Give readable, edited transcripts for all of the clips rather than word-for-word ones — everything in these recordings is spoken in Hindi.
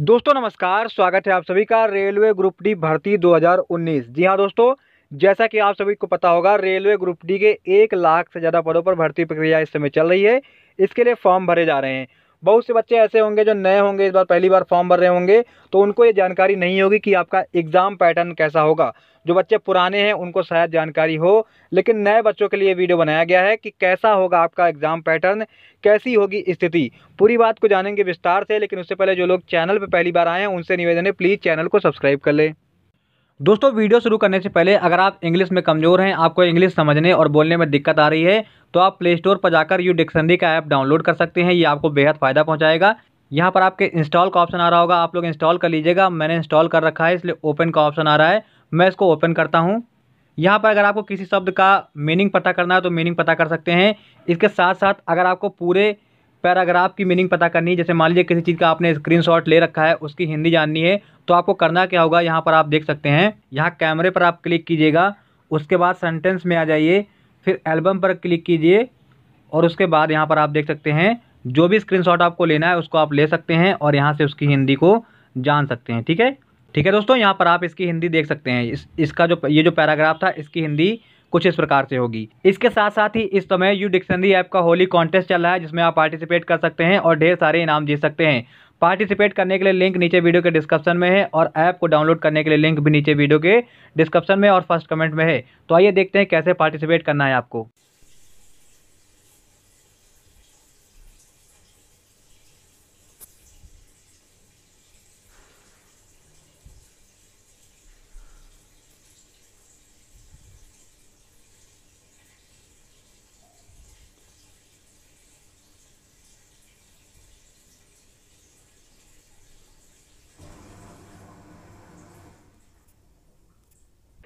दोस्तों नमस्कार, स्वागत है आप सभी का रेलवे ग्रुप डी भर्ती 2019। जी हाँ दोस्तों, जैसा कि आप सभी को पता होगा रेलवे ग्रुप डी के 1 लाख से ज़्यादा पदों पर भर्ती प्रक्रिया इस समय चल रही है। इसके लिए फॉर्म भरे जा रहे हैं। बहुत से बच्चे ऐसे होंगे जो नए होंगे, इस बार पहली बार फॉर्म भर रहे होंगे, तो उनको ये जानकारी नहीं होगी कि आपका एग्ज़ाम पैटर्न कैसा होगा। जो बच्चे पुराने हैं उनको शायद जानकारी हो, लेकिन नए बच्चों के लिए वीडियो बनाया गया है कि कैसा होगा आपका एग्ज़ाम पैटर्न, कैसी होगी स्थिति। पूरी बात को जानेंगे विस्तार से, लेकिन उससे पहले जो लोग चैनल पर पहली बार आए हैं उनसे निवेदन है प्लीज़ चैनल को सब्सक्राइब कर लें। दोस्तों वीडियो शुरू करने से पहले अगर आप इंग्लिश में कमज़ोर हैं, आपको इंग्लिश समझने और बोलने में दिक्कत आ रही है, तो आप प्ले स्टोर पर जाकर यू डिक्शनरी का ऐप डाउनलोड कर सकते हैं। ये आपको बेहद फ़ायदा पहुंचाएगा। यहाँ पर आपके इंस्टॉल का ऑप्शन आ रहा होगा, आप लोग इंस्टॉल कर लीजिएगा। मैंने इंस्टॉल कर रखा है इसलिए ओपन का ऑप्शन आ रहा है, मैं इसको ओपन करता हूँ। यहाँ पर अगर आपको किसी शब्द का मीनिंग पता करना है तो मीनिंग पता कर सकते हैं। इसके साथ साथ अगर आपको पूरे पैराग्राफ की मीनिंग पता करनी है, जैसे मान लीजिए किसी चीज़ का आपने स्क्रीनशॉट ले रखा है, उसकी हिंदी जाननी है, तो आपको करना क्या होगा, यहाँ पर आप देख सकते हैं। यहाँ कैमरे पर आप क्लिक कीजिएगा, उसके बाद सेंटेंस में आ जाइए, फिर एल्बम पर क्लिक कीजिए और उसके बाद यहाँ पर आप देख सकते हैं जो भी स्क्रीनशॉट आपको लेना है उसको आप ले सकते हैं और यहाँ से उसकी हिंदी को जान सकते हैं। ठीक है, ठीक है दोस्तों, यहाँ पर आप इसकी हिंदी देख सकते हैं। इसका ये जो पैराग्राफ था इसकी हिंदी कुछ इस प्रकार से होगी। इसके साथ साथ ही इस समय यू डिक्शनरी ऐप का होली कॉन्टेस्ट चल रहा है, जिसमें आप पार्टिसिपेट कर सकते हैं और ढेर सारे इनाम जीत सकते हैं। पार्टिसिपेट करने के लिए लिंक नीचे वीडियो के डिस्क्रिप्शन में है और ऐप को डाउनलोड करने के लिए लिंक भी नीचे वीडियो के डिस्क्रिप्शन में और फर्स्ट कमेंट में है। तो आइए देखते हैं कैसे पार्टिसिपेट करना है आपको।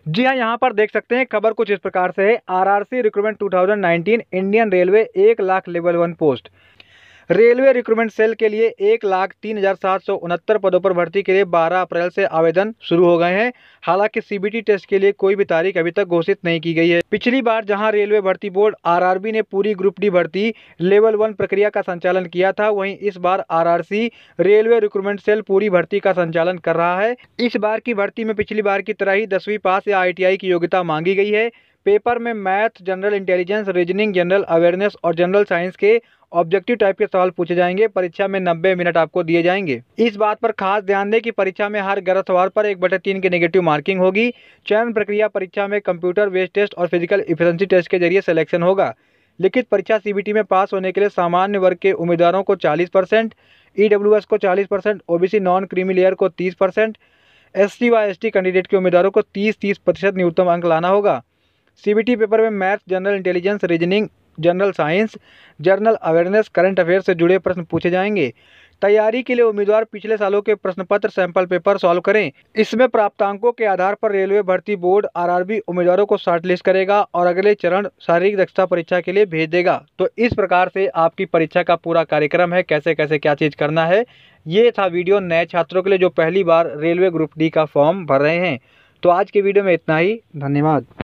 जी हाँ, यहाँ पर देख सकते हैं खबर कुछ इस प्रकार से है। RRC recruitment 2019 Indian railway 1 lakh level 1 post. Railway recruitment cell के लिए 1,03,769 पदों पर भर्ती के लिए 12 अप्रैल से आवेदन शुरू हो गए हैं। हालांकि सीबीटी टेस्ट के लिए कोई भी तारीख अभी तक घोषित नहीं की गई है। पिछली बार जहां रेलवे भर्ती बोर्ड आरआरबी ने पूरी ग्रुप डी भर्ती लेवल 1 प्रक्रिया का संचालन किया था, वहीं इस बार आरआरसी रेलवे रिक्रूटमेंट सेल पूरी भर्ती का संचालन कर रहा है। इस बार की भर्ती में पिछली बार की तरह ही 10वीं पास या ITI की योग्यता मांगी गई है। पेपर में math, general intelligence, reasoning, general awareness और जनरल साइंस के ऑब्जेक्टिव टाइप के सवाल पूछे जाएंगे। परीक्षा में 90 मिनट आपको दिए जाएंगे। इस बात पर खास ध्यान दें कि परीक्षा में हर गलत सवाल पर 1/3 की नेगेटिव मार्किंग होगी। चयन प्रक्रिया परीक्षा में कंप्यूटर बेस्ड टेस्ट और फिजिकल एफिशिएंसी टेस्ट के जरिए सिलेक्शन होगा। लिखित परीक्षा CBT में पास होने के लिए सामान्य वर्ग के उम्मीदवारों को 40%, EWS को 40%, OBC नॉन क्रीमी लेयर को 30%, SC व ST कैंडिडेट के उम्मीदवारों को 30% न्यूनतम अंक लाना होगा। CBT पेपर में maths, general intelligence, reasoning, general science, general awareness, current affair से जुड़े प्रश्न पूछे जाएंगे। तैयारी के लिए उम्मीदवार पिछले सालों के प्रश्न पत्र सैंपल पेपर सॉल्व करें। इसमें प्राप्तांकों के आधार पर रेलवे भर्ती बोर्ड RRB उम्मीदवारों को शॉर्टलिस्ट करेगा और अगले चरण शारीरिक दक्षता परीक्षा के लिए भेज देगा। तो इस प्रकार से आपकी परीक्षा का पूरा कार्यक्रम है, कैसे कैसे क्या चीज़ करना है। ये था वीडियो नए छात्रों के लिए जो पहली बार रेलवे ग्रुप डी का फॉर्म भर रहे हैं। तो आज के वीडियो में इतना ही, धन्यवाद।